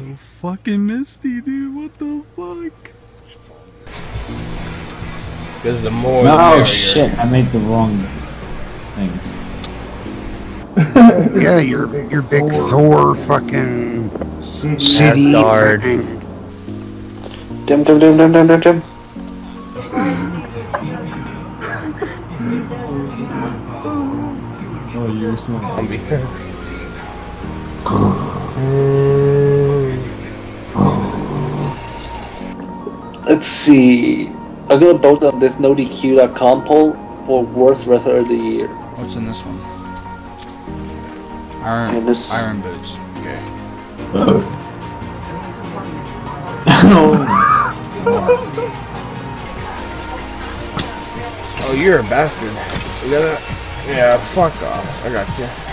so fucking misty, dude. What the fuck? Because the more the shit, I made the wrong things. Yeah, your big Thor fucking city thing. Dim. Oh, you're a zombie. Let's see. I'm gonna vote on this NodiQ.com poll for worst wrestler of the year. What's in this one? Iron Boots. Okay. Oh, you're a bastard. You got that? Yeah, fuck off. I got you.